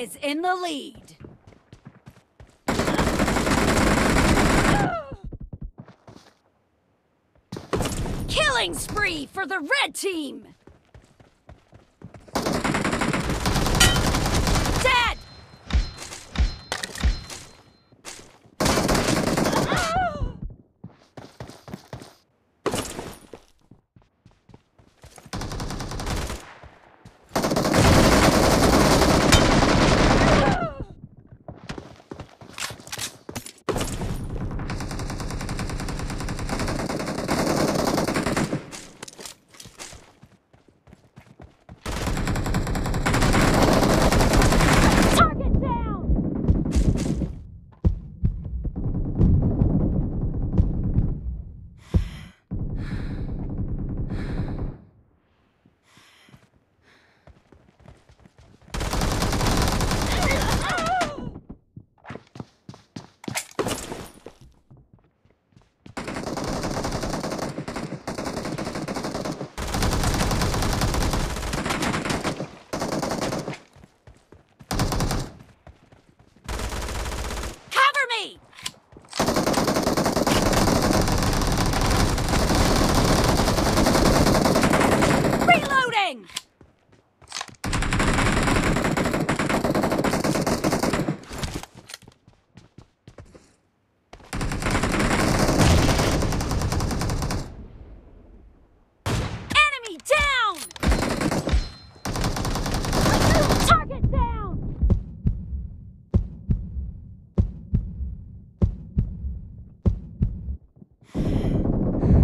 Is in the lead. Killing spree for the red team.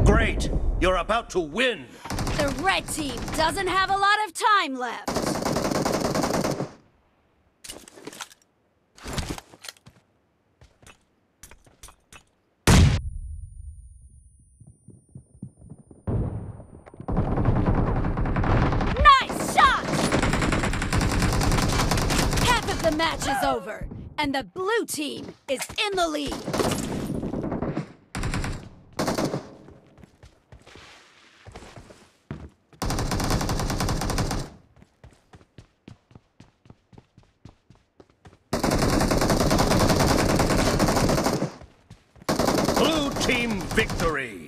Great! You're about to win! The red team doesn't have a lot of time left. Nice shot! Half of The match is over, and the blue team is in the lead. Team victory!